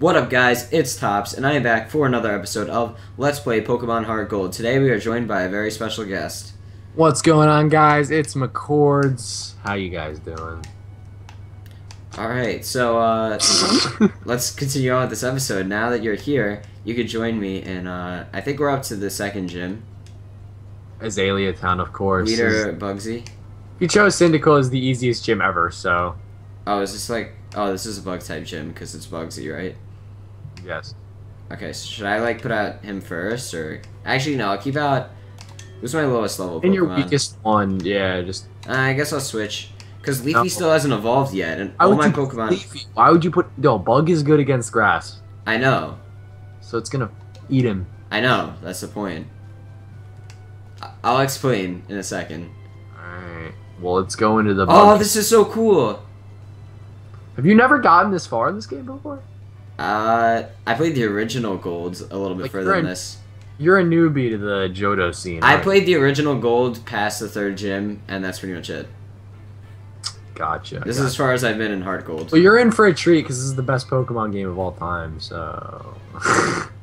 What up guys, it's Tops, and I am back for another episode of Let's Play Pokemon HeartGold. Today we are joined by a very special guest. What's going on guys, it's Machords. How you guys doing? Alright, so let's continue on with this episode. Now that you're here, you could join me in, I think we're up to the second gym. Azalea Town, of course. Leader Bugsy. You chose Cyndaquil as the easiest gym ever, so... Oh, is this like... Oh, this is a bug type gym because it's Bugsy, right? Yes. Okay, so should I like put out him first, or actually no? I'll keep out. Who's my lowest level Pokemon? And your weakest one, yeah. Just. I guess I'll switch because Leafy still hasn't evolved yet, and all my Pokemon. Leafy? Why would you put? No, Bug is good against grass. I know. So it's gonna eat him. I know. That's the point. I'll explain in a second. All right. Well, let's go into the. Bug. Oh, this is so cool. Have you never gotten this far in this game before? I played the original Gold a little bit like further than this. You're a newbie to the Johto scene. I played the original Gold past the third gym, and that's pretty much it. Gotcha. This is as far as I've been in Heart Gold. Well, you're in for a treat, because this is the best Pokemon game of all time, so...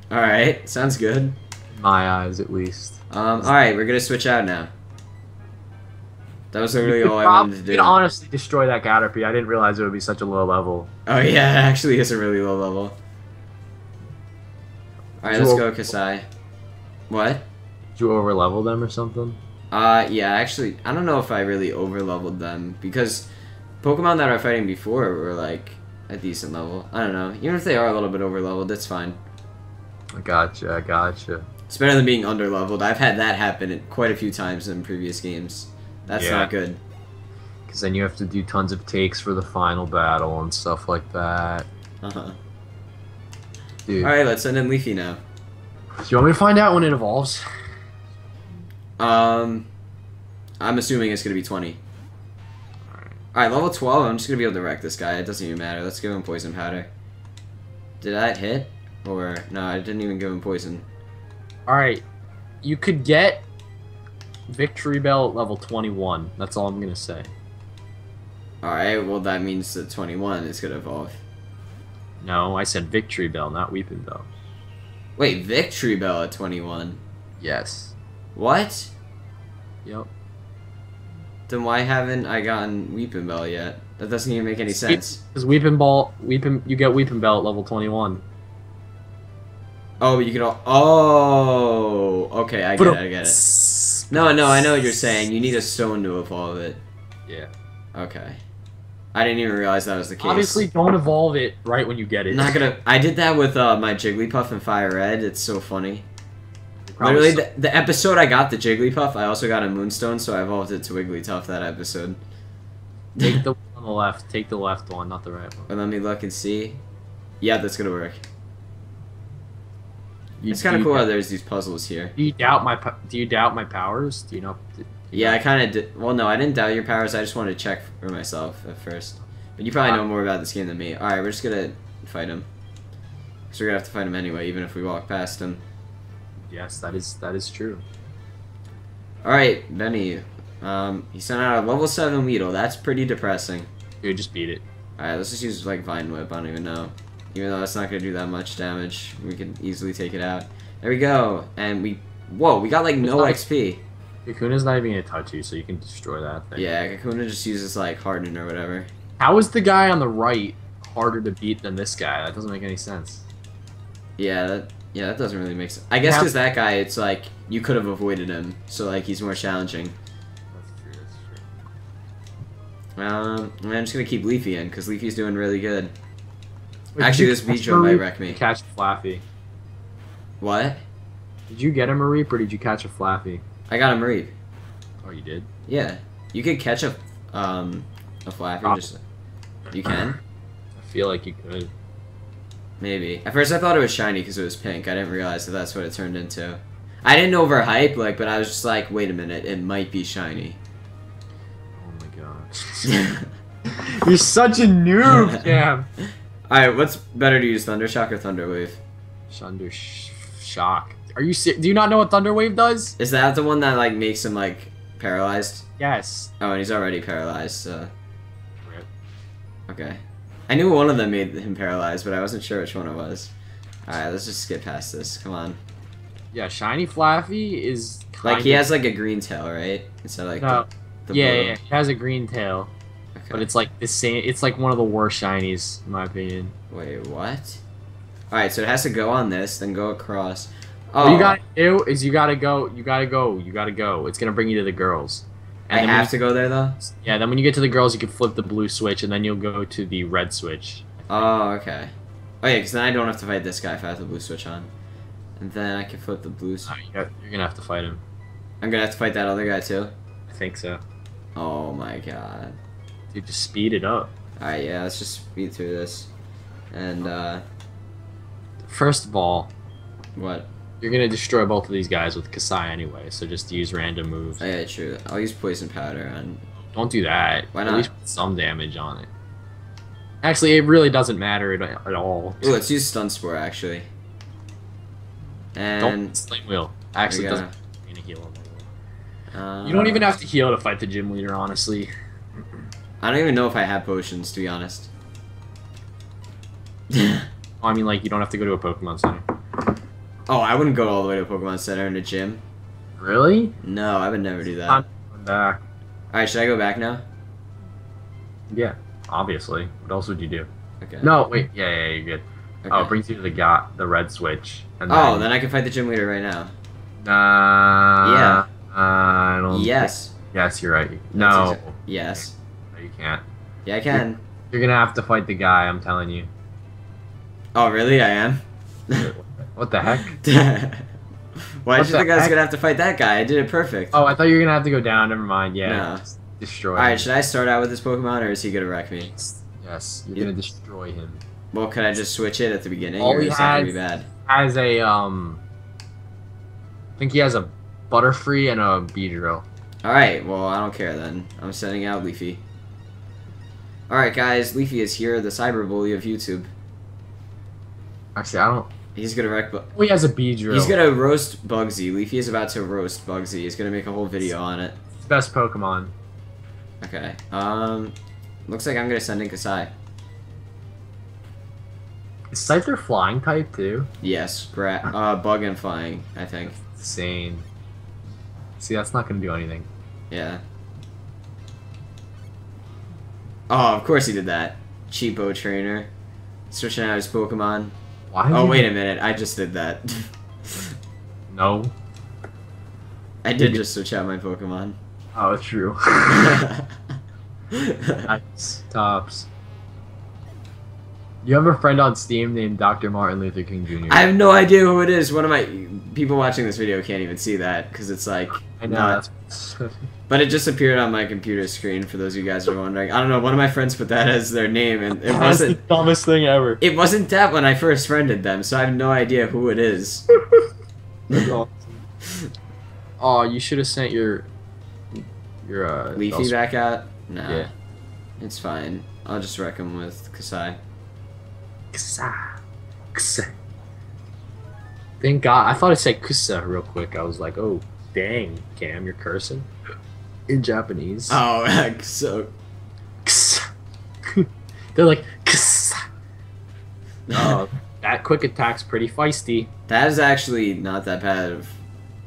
Alright, sounds good. In my eyes, at least. Alright, we're gonna switch out now. That was really all I wanted to do. You could honestly destroy that Caterpie. I didn't realize it would be such a low level. Oh yeah, it actually is a really low level. Alright, let's go, Kasai. What? Did you over-level them or something? Yeah, actually, I don't know if I really over-leveled them, because Pokemon that I was fighting before were, like, a decent level. I don't know. Even if they are a little bit over-leveled, that's fine. I gotcha. It's better than being under-leveled. I've had that happen quite a few times in previous games. That's not good. Because then you have to do tons of takes for the final battle and stuff like that. Uh-huh. Dude. Alright, let's send in Leafy now. Do you want me to find out when it evolves? I'm assuming it's going to be 20. Alright, level 12, I'm just going to be able to wreck this guy. It doesn't even matter. Let's give him Poison Powder. Did that hit? Or, no, I didn't even give him Poison. Alright, you could get... Victory Bell at level 21. That's all I'm gonna say. Alright, well that means that 21 is gonna evolve. No, I said Victory Bell, not Weepinbell. Wait, Victory Bell at 21? Yes. What? Yep. Then why haven't I gotten Weepinbell yet? That doesn't even make any sense. Because you get Weepinbell at level 21. Oh, you can all... Oh! Okay, I get it. No, I know what you're saying. You need a stone to evolve it. Yeah. Okay. I didn't even realize that was the case. Obviously, don't evolve it right when you get it. Not gonna. I did that with my Jigglypuff and Fire Red. It's so funny. Literally, the episode I got the Jigglypuff, I also got a Moonstone, so I evolved it to Wigglytuff that episode. Take the one on the left. Take the left one, not the right one. But let me look and see. Yeah, that's gonna work. It's kind of cool how there's these puzzles here. Do you doubt my powers? Do you know? Yeah, I kind of did. Well, no, I didn't doubt your powers. I just wanted to check for myself at first. But you probably know more about this game than me. All right, we're just gonna fight him. Cause we're gonna have to fight him anyway, even if we walk past him. Yes, that is true. All right, Benny. He sent out a level 7 Weedle. That's pretty depressing. Dude, just beat it. All right, let's just use like Vine Whip. I don't even know. Even though that's not going to do that much damage, we can easily take it out. There we go, and we... Whoa, we got, like, no XP. Kakuna's not even going to touch you, so you can destroy that thing. Yeah, Kakuna just uses, like, Harden or whatever. How is the guy on the right harder to beat than this guy? That doesn't make any sense. Yeah, that doesn't really make sense. I guess because that guy, it's like, you could have avoided him, so, like, he's more challenging. That's true. I'm just going to keep Leafy in, because Leafy's doing really good. Actually, this Beedrill might wreck me. Catch Flaffy. What? Did you get a Mareep or did you catch a Flaffy? I got a Mareep. Oh, you did? Yeah. You could catch a Flaffy. Just, you can? I feel like you could. Maybe. At first I thought it was shiny because it was pink. I didn't realize that that's what it turned into. I didn't overhype, like, but I was just like, wait a minute, it might be shiny. Oh my gosh. You're such a noob, Cam. Alright, what's better to use, Thunder Shock or Thunder Wave? Thunder Shock. Are you serious? Do you not know what Thunder Wave does? Is that the one that, like, makes him, like, paralyzed? Yes. Oh, and he's already paralyzed, so... Rip. Okay. I knew one of them made him paralyzed, but I wasn't sure which one it was. Alright, let's just skip past this. Come on. Yeah, Shiny Flaffy is kind like, he has like a green tail, right? Instead of like no. Yeah, he has a green tail. Okay. But it's like the same, it's like one of the worst shinies, in my opinion. Wait, what? Alright, so it has to go on this, then go across. Oh, what you gotta do is you gotta go. It's gonna bring you to the girls. And I have to go there though? Yeah, then when you get to the girls you can flip the blue switch and then you'll go to the red switch. Oh, okay. Oh yeah, because then I don't have to fight this guy if I have the blue switch on. And then I can flip the blue switch. Oh, you're gonna have to fight him. I'm gonna have to fight that other guy too? I think so. Oh my god. Dude, just speed it up. Alright, yeah, let's just speed through this. And first of all, what? You're gonna destroy both of these guys with Kasai anyway, so just use random moves. Oh, yeah, true. I'll use poison powder on. Don't do that. Why not? At least put some damage on it. Actually, it really doesn't matter at all. Ooh, let's use stun spore actually. And don't sling wheel. Actually, doesn't. I'm gonna heal him. You don't even have to heal to fight the gym leader, honestly. I don't even know if I have potions, to be honest. I mean, like, you don't have to go to a Pokemon Center. Oh, I wouldn't go all the way to a Pokemon Center in a gym. Really? No, I would never do that. I'm going back. Alright, should I go back now? Yeah, obviously. What else would you do? Okay. No, wait. Yeah, you're good. Okay. Oh, it brings you to the red switch. And then... Oh, then I can fight the gym leader right now. Yeah. I don't... Yes. Yes, you're right. No. Yes. No, you can't. Yeah, I can. You're going to have to fight the guy, I'm telling you. Oh, really? I am? What the heck? Why did you think I was going to have to fight that guy? I did it perfect. Oh, I thought you were going to have to go down. Never mind. Yeah. No. Destroy him. Alright, should I start out with this Pokemon, or is he going to wreck me? Yes. You're going to destroy him. Well, could I just switch it at the beginning? Or is that going to be bad? Has a, I think he has a Butterfree and a Beedrill. Alright, well, I don't care then. I'm sending out Leafy. Alright, guys. Leafy is here, the cyberbully of YouTube. Actually, I don't... He's gonna wreck... Oh, he has a Beedrill. He's gonna roast Bugsy. Leafy is about to roast Bugsy. He's gonna make a whole video on it. Best Pokemon. Okay. Looks like I'm gonna send in Kasai. Is Scyther flying type, too? Yes. Bug and flying, I think. That's insane. See, that's not gonna do anything. Yeah. Oh, of course he did that. Cheapo trainer. Switching out his Pokemon. Why? Oh, wait a minute. I just did that. No. I did just switch out my Pokemon. Oh, it's true. That's Tops. You have a friend on Steam named Dr. Martin Luther King Jr. I have no idea who it is. One of my... People watching this video can't even see that, because it's like... I know. That's... But it just appeared on my computer screen, for those of you guys who are wondering. I don't know, one of my friends put that as their name, and it wasn't... That's the dumbest thing ever. It wasn't that when I first friended them, so I have no idea who it is. That's awesome. Aw, you should have sent your Leafy Bellsprout back out? Nah. Yeah. It's fine. I'll just wreck him with Kasai. Kasai. Thank God. I thought it said Kusa real quick. I was like, oh, dang, Cam, you're cursing. In Japanese. Oh, so. They're like, Kusa. Oh, that quick attack's pretty feisty. That is actually not that bad of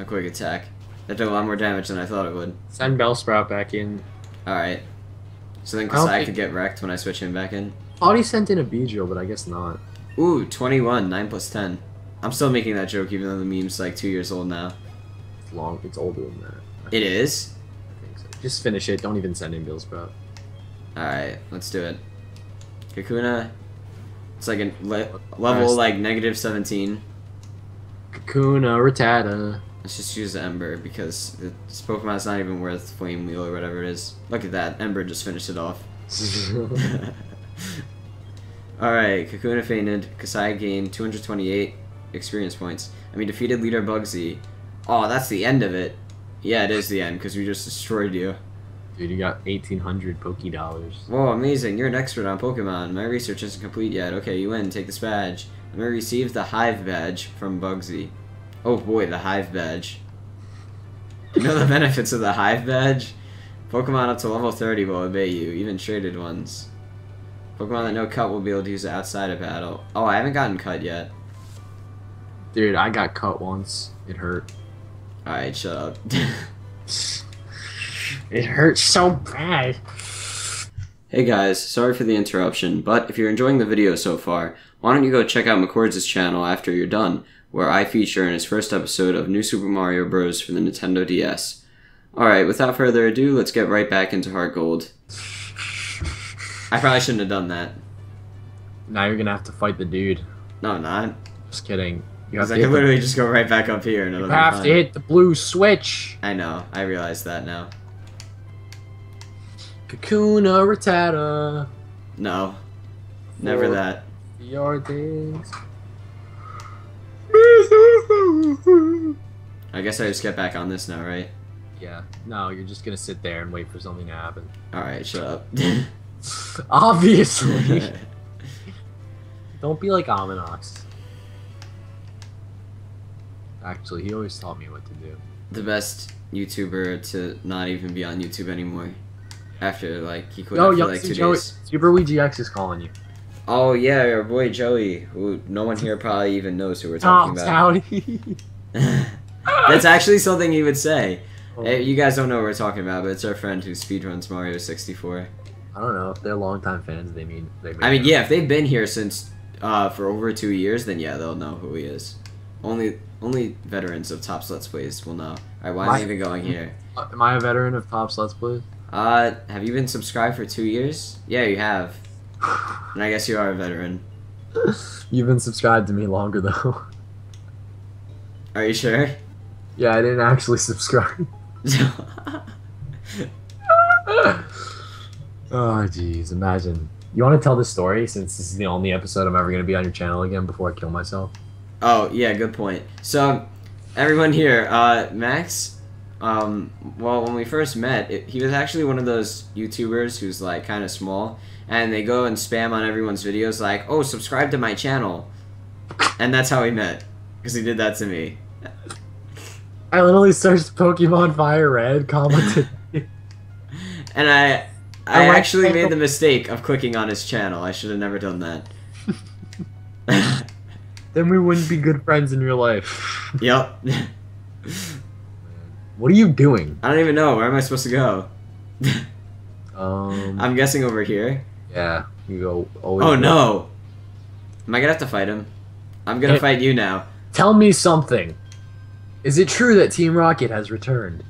a quick attack. That did a lot more damage than I thought it would. Send Bellsprout back in. Alright. So then Kasai could get wrecked when I switch him back in. I thought he sent in a Beedrill, but I guess not. Ooh, 21, 9 plus 10. I'm still making that joke, even though the meme's like 2 years old now. It's long. It's older than that. It is? I think so. Just finish it. Don't even send in Bellsprout. Alright, let's do it. Kakuna. It's like a level like -17. Kakuna, Rattata. Let's just use Ember, because this Pokemon's not even worth Flame Wheel or whatever it is. Look at that. Ember just finished it off. Alright, Kakuna fainted. Kasai gained 228. Experience points. I mean, defeated leader Bugsy. Oh, that's the end of it. Yeah, it is the end, because we just destroyed you. Dude, you got 1,800 Pokédollars. Whoa, amazing. You're an expert on Pokemon. My research isn't complete yet. Okay, you win. Take this badge. I'm going to receive the Hive Badge from Bugsy. Oh boy, the Hive Badge. You know the benefits of the Hive Badge? Pokemon up to level 30 will obey you, even traded ones. Pokemon that no cut will be able to use it outside of battle. Oh, I haven't gotten cut yet. Dude, I got cut once. It hurt. Alright, shut up. It hurts so bad. Hey guys, sorry for the interruption, but if you're enjoying the video so far, why don't you go check out Machords' channel after you're done, where I feature in his first episode of New Super Mario Bros. For the Nintendo DS. Alright, without further ado, let's get right back into Heart Gold. I probably shouldn't have done that. Now you're gonna have to fight the dude. No, I'm not. Just kidding. You have to I can literally just go right back up here. And you have to hit the blue switch. I know. I realize that now. Kakuna Rattata. No. Never that. Your days. I guess I just get back on this now, right? Yeah. No, you're just gonna sit there and wait for something to happen. Alright, shut up. Obviously. Don't be like Ammonox. Actually, he always taught me what to do. The best YouTuber to not even be on YouTube anymore. After, like, he quit after, like, 2 days. Super Wii GX is calling you. Oh, yeah, our boy Joey, who no one here probably even knows who we're talking about. That's actually something he would say. Oh. Hey, you guys don't know what we're talking about, but it's our friend who speedruns Mario 64. I don't know. If they're longtime fans, they mean... I mean, yeah, if they've been here since, for over 2 years, then yeah, they'll know who he is. Only veterans of Tops Let's Plays will know. Alright, why am I even going here? Am I a veteran of Tops Let's Plays? Have you been subscribed for 2 years? Yeah, you have. And I guess you are a veteran. You've been subscribed to me longer, though. Are you sure? Yeah, I didn't actually subscribe. Oh, jeez, imagine. You want to tell this story, since this is the only episode I'm ever going to be on your channel again before I kill myself? Oh, yeah, good point. So, everyone here, Max, well, when we first met, he was actually one of those YouTubers who's, like, kind of small, and they go and spam on everyone's videos, like, oh, subscribe to my channel. And that's how we met, because he did that to me. I literally searched Pokemon Fire Red, commented. And I actually made the mistake of clicking on his channel. I should have never done that. Then we wouldn't be good friends in real life. Yep. What are you doing? I don't even know. Where am I supposed to go? I'm guessing over here. Yeah, you go. Oh no! Am I gonna have to fight him? I'm gonna fight you now. Tell me something. Is it true that Team Rocket has returned?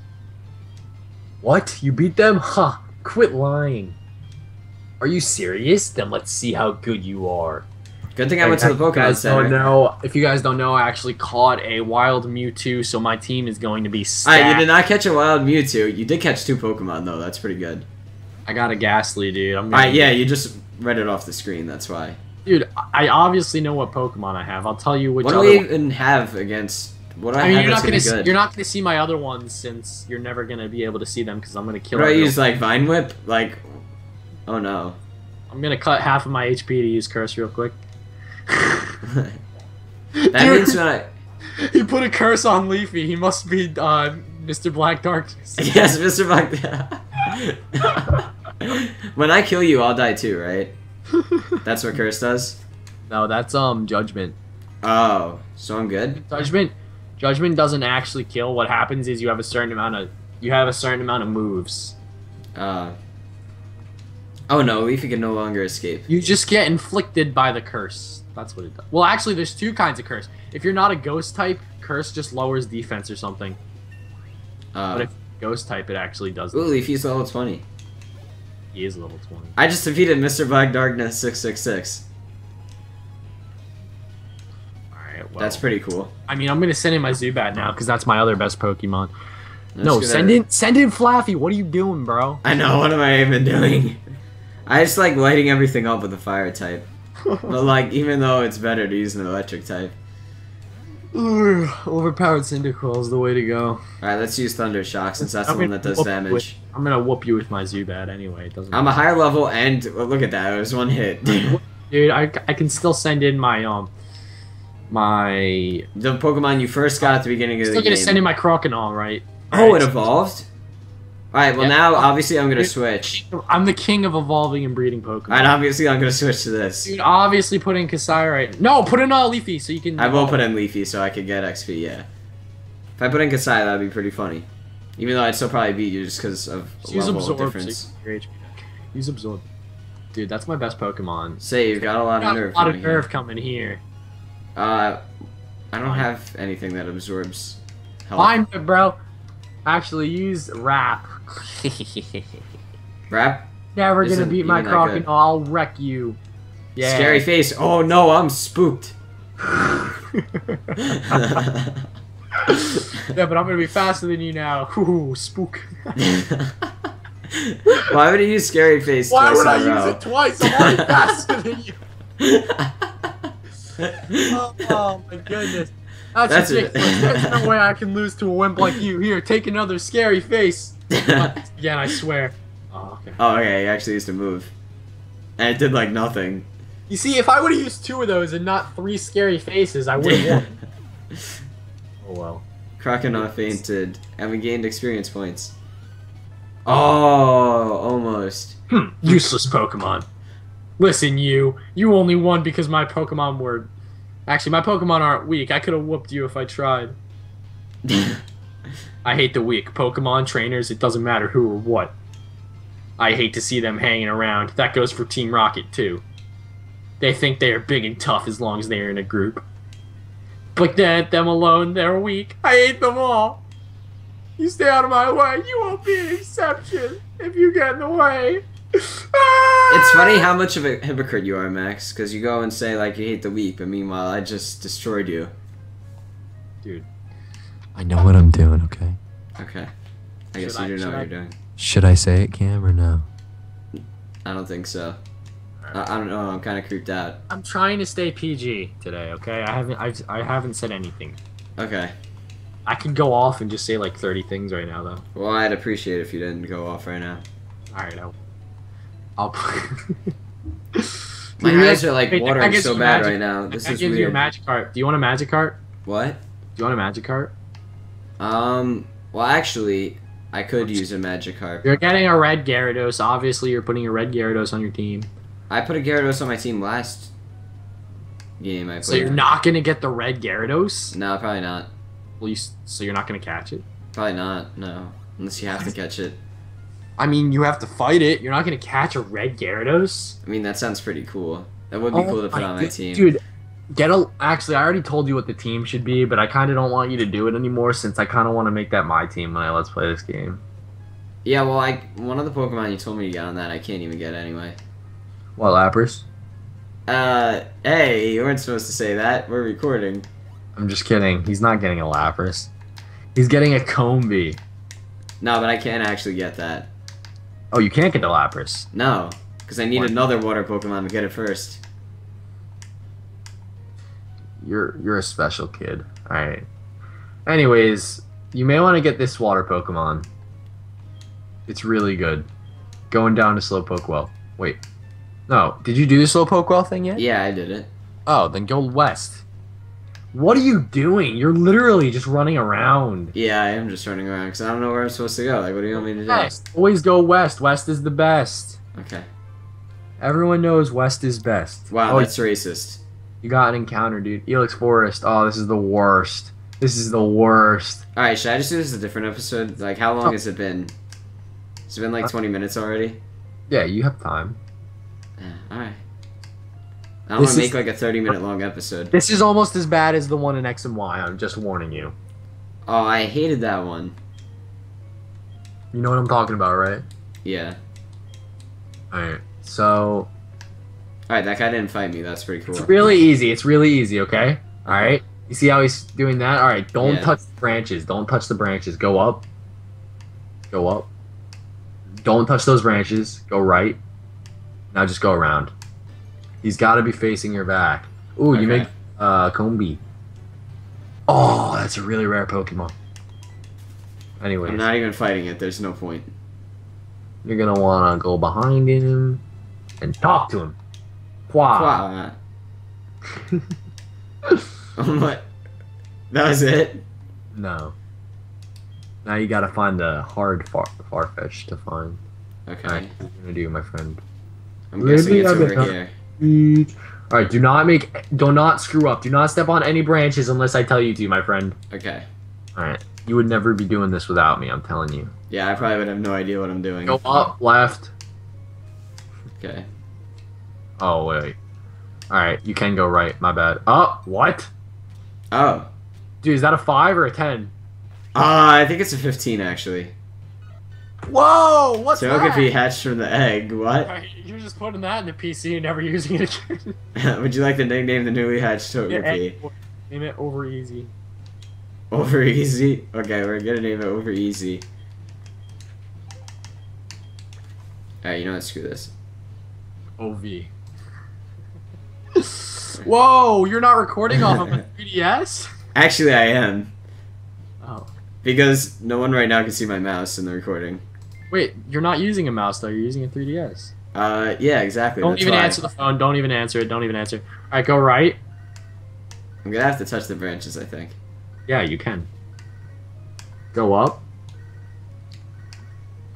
What? You beat them? Ha! Huh. Quit lying. Are you serious? Then let's see how good you are. Good thing I went to the Pokemon Center. If you guys don't know, I actually caught a wild Mewtwo, so my team is going to be stacked. Alright, you did not catch a wild Mewtwo. You did catch 2 Pokemon, though. That's pretty good. I got a Ghastly, dude. Alright, yeah, you just read it off the screen. That's why. Dude, I obviously know what Pokemon I have. I'll tell you which other one. What do we even have against... What I mean, you're not going to see my other ones, since you're never going to be able to see them, because I'm going to kill them. I use, like, Vine Whip? Like... Oh, no. I'm going to cut half of my HP to use Curse real quick. That means when I... He put a curse on Leafy. He must be Mr. Black Darkness. Yes, Mr. Black. When I kill you, I'll die too, right? That's what curse does. No, that's judgment. Oh, so I'm good. Judgment doesn't actually kill. What happens is you have a certain amount of moves. Oh no, Leafy can no longer escape. You just get inflicted by the curse. That's what it does. Well, actually, there's 2 kinds of curse. If you're not a ghost type, curse just lowers defense or something. But if ghost type, it actually does. Ooh, Leafy's level 20. He is level 20. I just defeated Mr. Black Darkness 666. Alright, well. That's pretty cool. I mean, I'm going to send in my Zubat now, because that's my other best Pokemon. No, send in Flaffy. What are you doing, bro? I know. What am I even doing? I just like lighting everything up with a fire type. But like, even though it's better to use an electric type. Ooh, overpowered Cyndaquil is the way to go. Alright, let's use Thunder Shock, since that's the one that does damage. I'm gonna whoop you with my Zubat anyway. It doesn't matter. I'm a higher level and... Well, look at that, it was 1 hit. Dude, I can still send in my... The Pokemon you first got at the beginning of the game. I'm still gonna send in my Croconaw, right? Oh, it evolved? Alright, well now, obviously, I'm gonna switch. I'm the king of evolving and breeding Pokemon. Alright, obviously, I'm gonna switch to this. Dude, obviously put in Kasai right now. No, put in Leafy so you can... I will put in Leafy so I can get XP, yeah. If I put in Kasai, that'd be pretty funny. Even though I'd still probably beat you just because of level difference. Use Absorb. Dude, that's my best Pokemon. Say, you've got a lot of nerve. A lot of nerve coming here. I don't have anything that absorbs health. Find it, bro. Actually, use Rap. Rap? Never gonna beat my Croconaw. I'll wreck you. Yeah. Scary face. Oh no, I'm spooked. Yeah, but I'm gonna be faster than you now. Ooh, spook. Why would I use Scary Face? Why would I use it twice? I'm already faster than you. Oh my goodness. That's ridiculous. There's no way I can lose to a wimp like you. Here, take another Scary Face. Again, I swear. Oh, okay. Oh, okay. He actually used to move. And it did like nothing. You see, if I would have used two of those and not three Scary Faces, I would have won. Oh, well. Croconaw fainted, and we gained experience points. Oh, almost. Hmm, useless Pokemon. Listen, you only won because my Pokemon were... Actually, my Pokemon aren't weak. I could have whooped you if I tried. I hate the weak. Pokemon, trainers, it doesn't matter who or what. I hate to see them hanging around. That goes for Team Rocket, too. They think they are big and tough as long as they are in a group. But then, them alone, they're weak. I hate them all. You stay out of my way. You won't be an exception if you get in the way. It's funny how much of a hypocrite you are, Max, because you go and say, like, you hate the weak, but meanwhile, I just destroyed you. Dude. I know what I'm doing, okay? Okay. I guess you do know what you're doing. Should I say it, Cam, or no? I don't think so. I don't know. I'm kind of creeped out. I'm trying to stay PG today, okay? I haven't said anything. Okay. I can go off and just say like 30 things right now, though. Well, I'd appreciate it if you didn't go off right now. All right, I'll. My eyes are like watering so bad right now. This is weird. I give you a Magikarp. Do you want a Magikarp? What? Do you want a Magikarp? Well, actually, I could use a Magikarp. You're getting a red Gyarados. Obviously, you're putting a red Gyarados on your team. I put a Gyarados on my team last game I played. So you're not gonna get the red Gyarados? No, probably not. Well, so you're not going to catch it? Probably not, no. Unless you have to catch it. I mean, you have to fight it. You're not going to catch a red Gyarados? I mean, that sounds pretty cool. That would be cool to put on my team. Dude, actually, I already told you what the team should be, but I kind of don't want you to do it anymore since I kind of want to make that my team when I let's play this game. Yeah, well, one of the Pokemon you told me to get on that, I can't even get anyway. What, Lapras? Hey, you weren't supposed to say that. We're recording. I'm just kidding. He's not getting a Lapras. He's getting a Combi. No, but I can't actually get that. Oh, you can't get the Lapras? No, because I need another water Pokemon to get it first. You're a special kid. Alright. Anyways, you may want to get this water Pokemon. It's really good. Going down to Slowpoke Well. Wait. No, did you do the Slowpoke Well thing yet? Yeah, I did it. Oh, then go west. What are you doing? You're literally just running around. Yeah, I am just running around because I don't know where I'm supposed to go. Like, what do you want me to do? Always go west. West is the best. Okay. Everyone knows west is best. Wow, that's racist. You got an encounter, dude. Elix Forest. Oh, this is the worst. This is the worst. All right, should I just do this a different episode? Like, how long has it been? It's been like 20 minutes already. Yeah, you have time. All right. I don't want to make like a 30-minute long episode. This is almost as bad as the one in X and Y. I'm just warning you. Oh, I hated that one. You know what I'm talking about, right? Yeah. Alright, so... Alright, that guy didn't fight me. That's pretty cool. It's really easy. It's really easy, okay? Alright? You see how he's doing that? Alright, don't touch the branches. Don't touch the branches. Go up. Go up. Don't touch those branches. Go right. Now just go around. He's got to be facing your back. Ooh, you make Combi. Oh, that's a really rare Pokemon. Anyways. I'm not even fighting it. There's no point. You're going to want to go behind him and talk to him. Qua. That was it? No. Now you gotta find the hard Farfetch'd to find. Okay. Alright, what are you gonna do, my friend? I'm guessing it's over here. Alright, do not screw up. Do not step on any branches unless I tell you to, my friend. Okay. Alright. You would never be doing this without me, I'm telling you. Yeah, I probably would have no idea what I'm doing. Go up, left. Okay. Oh, wait. Alright, you can go right, my bad. Oh, what? Oh. Dude, is that a 5 or a 10? I think it's a 15, actually. Whoa, what's that? Togepi hatched from the egg, what? Right, you're just putting that in the PC and never using it again. Would you like to nickname the newly hatched Togepi? Yeah, name it Overeasy. Overeasy? Okay, we're gonna name it Overeasy. Alright, you know what, screw this. OV. Whoa, you're not recording off of a 3DS? Actually, I am. Oh. Because no one right now can see my mouse in the recording. Wait, you're not using a mouse, though. You're using a 3DS. Yeah, exactly. Don't even answer the phone. Don't even answer it. Don't even answer. Alright, go right. I'm gonna have to touch the branches, I think. Yeah, you can. Go up.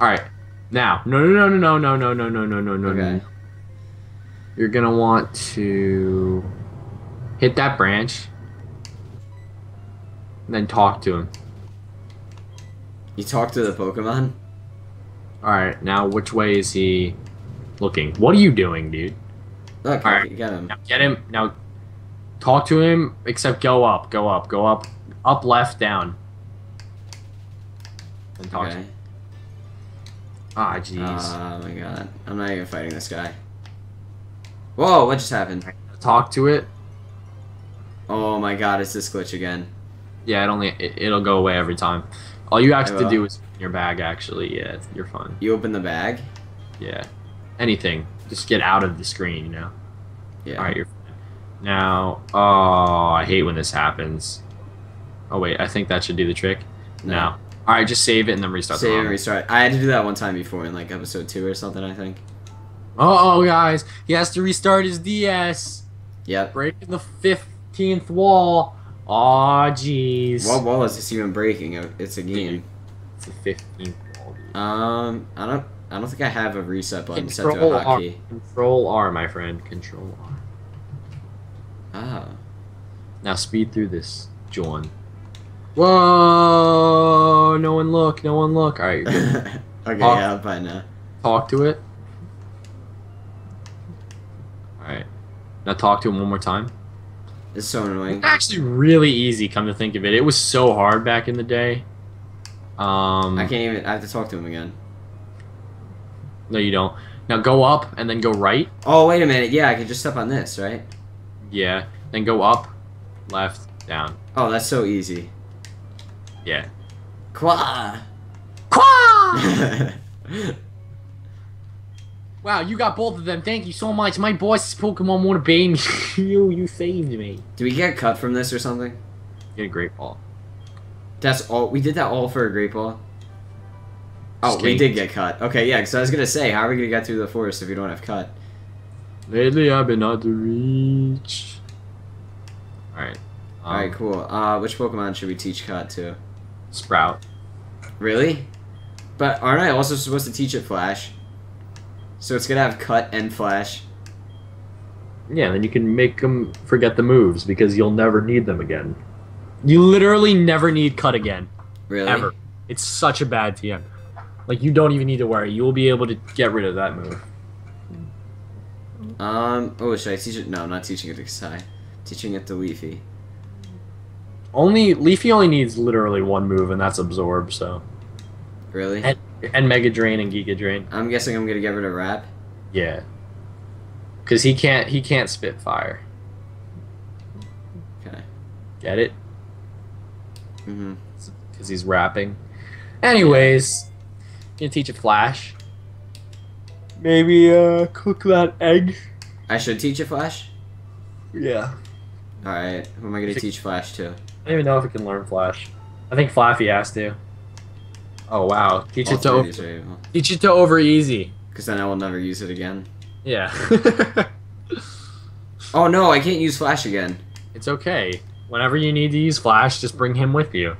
Alright. Now. No. You're gonna want to hit that branch and then talk to him. You talk to the Pokemon? Alright, now which way is he looking? What are you doing, dude? Look, all right, get him. Now get him. Now talk to him, except go up, go up, go up, up, left, down. And talk to him. Ah, jeez. Oh my god. I'm not even fighting this guy. Whoa, what just happened? Talk to it. Oh my god, it's this glitch again. Yeah, it'll go away every time. All you have to do is open your bag, actually. Yeah, you're fine. You open the bag? Yeah. Anything. Just get out of the screen, you know? Yeah. Alright, you're fine. Now, oh, I hate when this happens. Oh wait, I think that should do the trick. No. Alright, just save it and then restart the game. Save and restart. I had to do that one time before in like episode 2 or something, I think. Uh-oh, guys. He has to restart his DS. Yep. Breaking the 15th wall. Aw, jeez. What wall is this even breaking? It's a game. It's the 15th wall. Dude. I don't think I have a reset button set to a hotkey. Control R, my friend. Control R. Ah. Now speed through this, John. Whoa! No one look. No one look. All right. You're good. Okay, yeah, I'm fine now. Talk to it. Alright. Now talk to him one more time. It's so annoying. It's actually really easy, come to think of it. It was so hard back in the day. I can't even... I have to talk to him again. No, you don't. Now go up and then go right. Oh, wait a minute. Yeah, I can just step on this, right? Yeah. Then go up, left, down. Oh, that's so easy. Yeah. Qua! Qua! Wow, you got both of them. Thank you so much. My boss's Pokemon want to bait me. You saved me. Do we get cut from this or something? Get a Great Ball. That's all. We did that all for a Great Ball. Oh, we did get cut. Okay, yeah. So I was gonna say, how are we gonna get through the forest if we don't have cut? Lately, I've been out to reach. All right. All right, cool. Which Pokemon should we teach cut to? Sprout. Really? But aren't I also supposed to teach it Flash? So it's gonna have cut and Flash. Yeah, then you can make them forget the moves because you'll never need them again. You literally never need cut again. Really? Ever. It's such a bad TM. Like, you don't even need to worry. You will be able to get rid of that move. Oh, should I teach it? No, I'm not teaching it to Kasai. Teaching it to Leafy. Leafy only needs literally one move, and that's Absorb, so. Really? And Mega Drain and Giga Drain. I'm guessing I'm gonna get rid of Rap. Yeah. Cause he can't spit fire. Okay. Get it? Mm-hmm. Cause he's rapping. Anyways, you can teach it Flash. Maybe cook that egg. I should teach it Flash? Yeah. Alright, who am I gonna teach Flash to? I don't even know if it can learn Flash. I think Flaffy has to. Oh wow! Teach it to Overeasy. Because then I will never use it again. Yeah. Oh no! I can't use Flash again. It's okay. Whenever you need to use Flash, just bring him with you.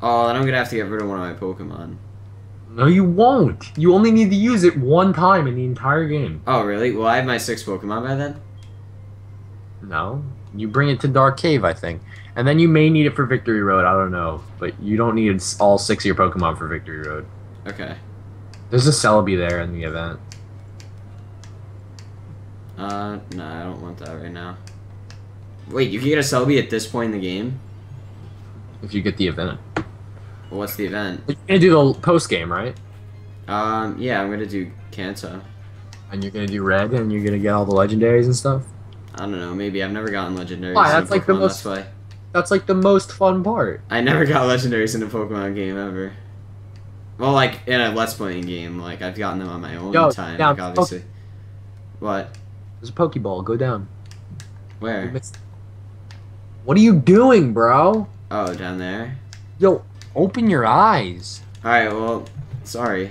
Oh, then I'm gonna have to get rid of one of my Pokemon. No, you won't. You only need to use it one time in the entire game. Oh, really? Well, I have my 6 Pokemon by then? No. You bring it to Dark Cave, I think. And then you may need it for Victory Road, I don't know. But you don't need all 6 of your Pokemon for Victory Road. Okay. There's a Celebi there in the event. No, I don't want that right now. Wait, you can get a Celebi at this point in the game? If you get the event. Well, what's the event? You're gonna do the post game, right? Yeah, I'm gonna do Kanto. And you're gonna do Red, and you're gonna get all the legendaries and stuff. I don't know. Maybe I've never gotten legendaries. Why? That's like the most. That's like the most fun part. I never got legendaries in a Pokemon game ever. Well, like in a Let's Playing game, like I've gotten them on my own time, like, obviously. What? There's a Pokeball. Go down. Where? What are you doing, bro? Oh, down there. Yo, open your eyes. All right. Well, sorry.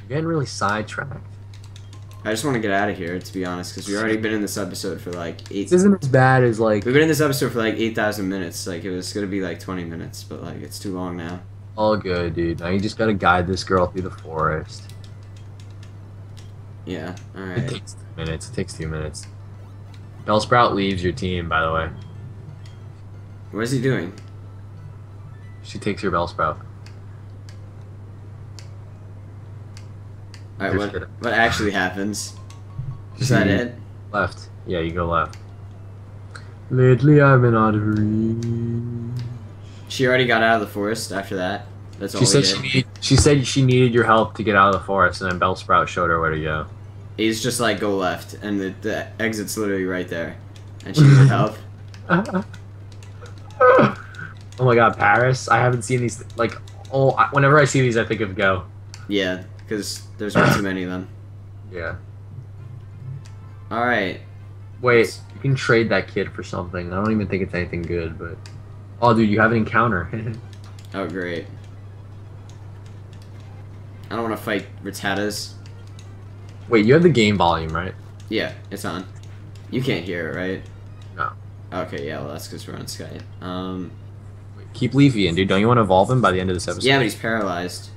You're getting really sidetracked. I just want to get out of here, to be honest, because we've already been in this episode for like 8. This isn't as bad as like. We've been in this episode for like 8,000 minutes. Like it was gonna be like 20 minutes, but like it's too long now. All good, dude. Now you just gotta guide this girl through the forest. Yeah. All right. It takes 2 minutes. It takes 2 minutes. Bellsprout leaves your team, by the way. What is he doing? She takes your Bellsprout. Alright, what actually happens? Is that it? Left. Yeah, you go left. Lately I've been out of reach. She already got out of the forest after that. That's all she said she needed your help to get out of the forest, and then Bellsprout showed her where to go. He's just like, go left, and the exit's literally right there. And she needed help. Oh my god, Paris. I haven't seen these, like, whenever I see these, I think of Go. Yeah, because there's not too many of them. Yeah. Alright. Wait, you can trade that kid for something. I don't even think it's anything good, but... Oh, dude, you have an encounter. Oh, great. I don't want to fight Rattatas. Wait, you have the game volume, right? Yeah, it's on. You can't hear it, right? No. Okay, yeah, well, that's because we're on Skype. Keep Leafy in, dude. Don't you want to evolve him by the end of this episode? Yeah, but he's paralyzed.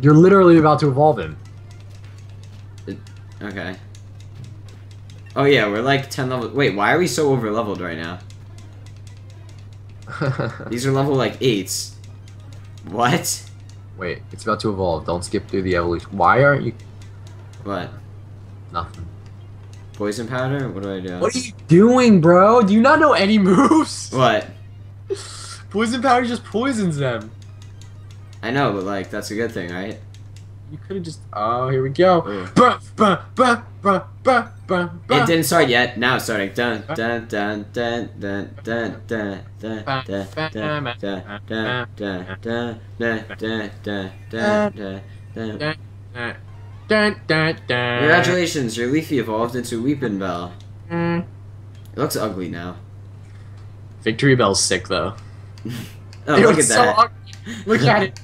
You're literally about to evolve him. Okay. Oh yeah, we're like 10 levels. Wait, why are we so over leveled right now? These are level like 8s. What? Wait, it's about to evolve. Don't skip through the evolution. Why aren't you? What? Nothing. Poison powder? What do I do? What are you doing, bro? Do you not know any moves? What? Poison powder just poisons them. I know, but like that's a good thing, right? You could have just. Oh, here we go. Bah, bah, bah, bah, bah, bah. It didn't start yet. Now it's starting. Dun dun dun dun dun dun dun dun dun dun dun dun dun dun dun dun dun. Congratulations, your Leafy evolved into Weepinbell. It looks ugly now. Victory Bell's sick though. Oh, look at that. Look at it.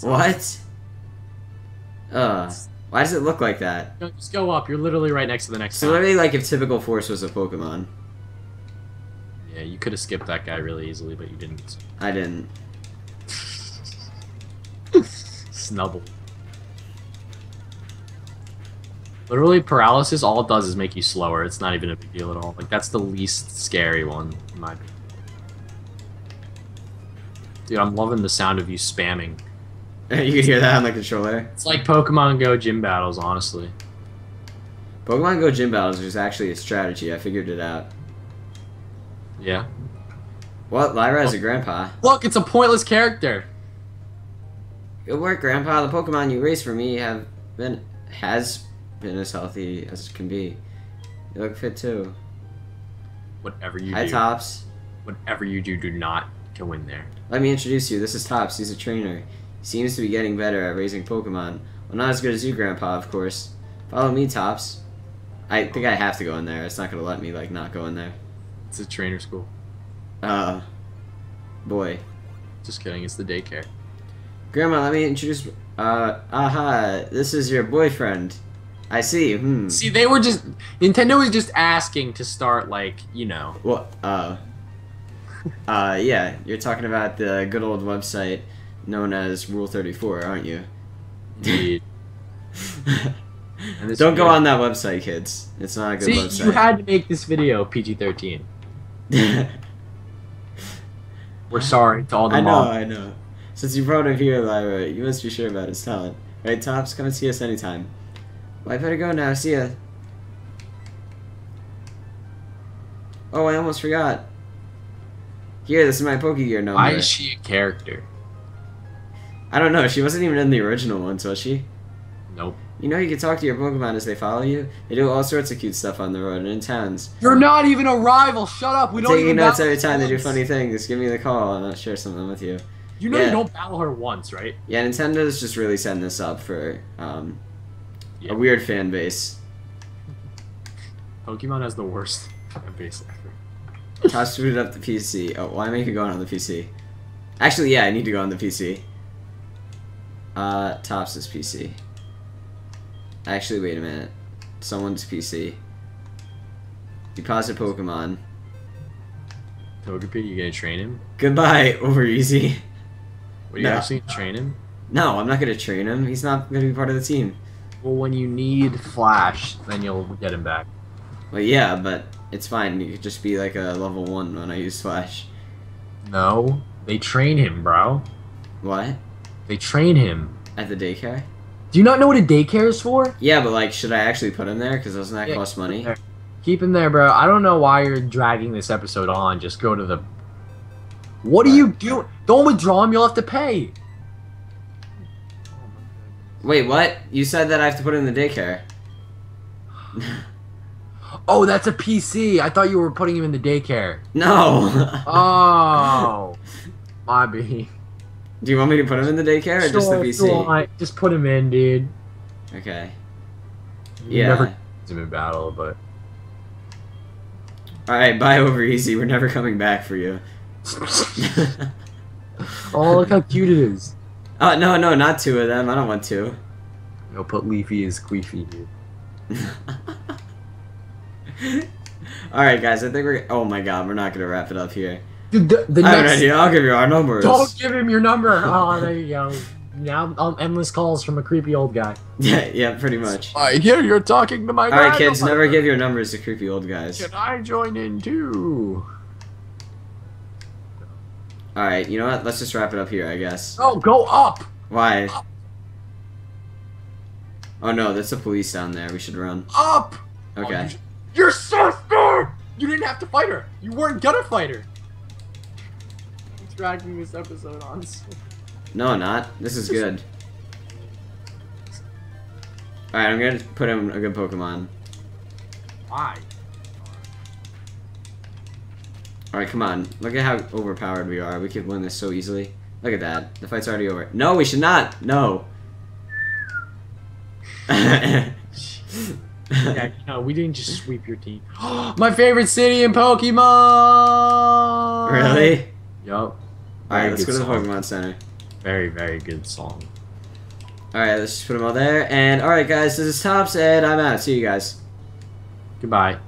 What? Why does it look like that? Just go up. You're literally right next to the next one. So literally like if Typical Force was a Pokemon. Yeah, you could have skipped that guy really easily, but you didn't. I didn't. Snubble. Literally, paralysis, all it does is make you slower. It's not even a big deal at all. Like, that's the least scary one, in my opinion. Dude, I'm loving the sound of you spamming. You can hear that on the controller. It's like Pokemon Go gym battles, honestly. Pokemon Go gym battles is actually a strategy. I figured it out. Yeah. What? Lyra is a grandpa. Look, it's a pointless character. Good work, grandpa. The Pokemon you raised for me have been... has been as healthy as can be. You look fit too. Whatever you do. Hi, Tops. Whatever you do, do not go in there. Let me introduce you. This is Tops. He's a trainer. He seems to be getting better at raising Pokemon. Well, not as good as you, Grandpa, of course. Follow me, Tops. I think I have to go in there. It's not going to let me, like, not go in there. It's a trainer school. Boy. Just kidding. It's the daycare. Grandma, let me introduce... Aha, this is your boyfriend. I see. Hmm. See, they were just... Nintendo was just asking to start, like, you know... Well, yeah, you're talking about the good old website known as Rule 34, aren't you? Indeed. Don't go on that website, kids. It's not a good website. See, you had to make this video PG-13. We're sorry to all the moms. I know, I know. Since you brought it here, Lyra, you must be sure about his talent. Right, Tops? Come and see us anytime. Well, I better go now. See ya. Oh, I almost forgot. Here, this is my Pokegear number. Why is she a character? I don't know. She wasn't even in the original ones, was she? Nope. You know you can talk to your Pokemon as they follow you? They do all sorts of cute stuff on the road and in towns. You're not even a rival! Shut up! We don't even battle her once! Taking notes every time they do funny things. Give me the call and I'll share something with you. You know you don't battle her once, right? Yeah, Nintendo's just really setting this up for, a weird fan base. Pokemon has the worst fan base ever. Tops booted up the PC. Oh, why am I going on the PC? Actually, yeah, I need to go on the PC. Tops is PC. Actually, wait a minute. Someone's PC. Deposit Pokemon. Togepi, you gonna train him? Goodbye, Overeasy. What, are you actually gonna train him? No, I'm not gonna train him. He's not gonna be part of the team. Well, when you need Flash, then you'll get him back. Well, yeah, but it's fine. You could just be like a level 1 when I use Flash. No. They train him, bro. What? They train him. At the daycare? Do you not know what a daycare is for? Yeah, but like, should I actually put him there? Because doesn't that cost money? Keep him there, bro. I don't know why you're dragging this episode on. Just go to the... What are you doing? Don't withdraw him. You'll have to pay. Wait, what? You said that I have to put him in the daycare. Oh, that's a PC. I thought you were putting him in the daycare. No. Oh. My B. Do you want me to put him in the daycare or just the PC? Sure. Just put him in, dude. Okay. Yeah. You never use him in battle, but... Alright, bye Overeasy. We're never coming back for you. Oh, look how cute it is. Oh, no, no, not two of them. I don't want two. No, put Leafy as Queefy, dude. Alright, guys, I think we're... Oh my god, we're not gonna wrap it up here. The I have an idea. I'll give you our numbers. Don't give him your number. Oh, there you go. Now endless calls from a creepy old guy. Yeah, yeah, pretty much. I hear you're talking to my dad. All right, kids, never give your numbers to creepy old guys. Can I join in too? All right, you know what? Let's just wrap it up here, I guess. Oh, go up. Why? Up. Oh no, that's the police down there. We should run. Up. Okay. Oh, your sister. You didn't have to fight her. You weren't gonna fight her. Dragging this episode on. No, not. This is good. Alright, I'm gonna put him a good Pokemon. Why? Alright, come on. Look at how overpowered we are. We could win this so easily. Look at that. The fight's already over. No, we should not! No! Yeah, no, we didn't just sweep your team. My favorite city in Pokemon! Really? Yup. Alright, let's go to the Pokemon Center. Very, very good song. Alright, let's just put them all there. And alright, guys, this is Tops, and I'm out. See you guys. Goodbye.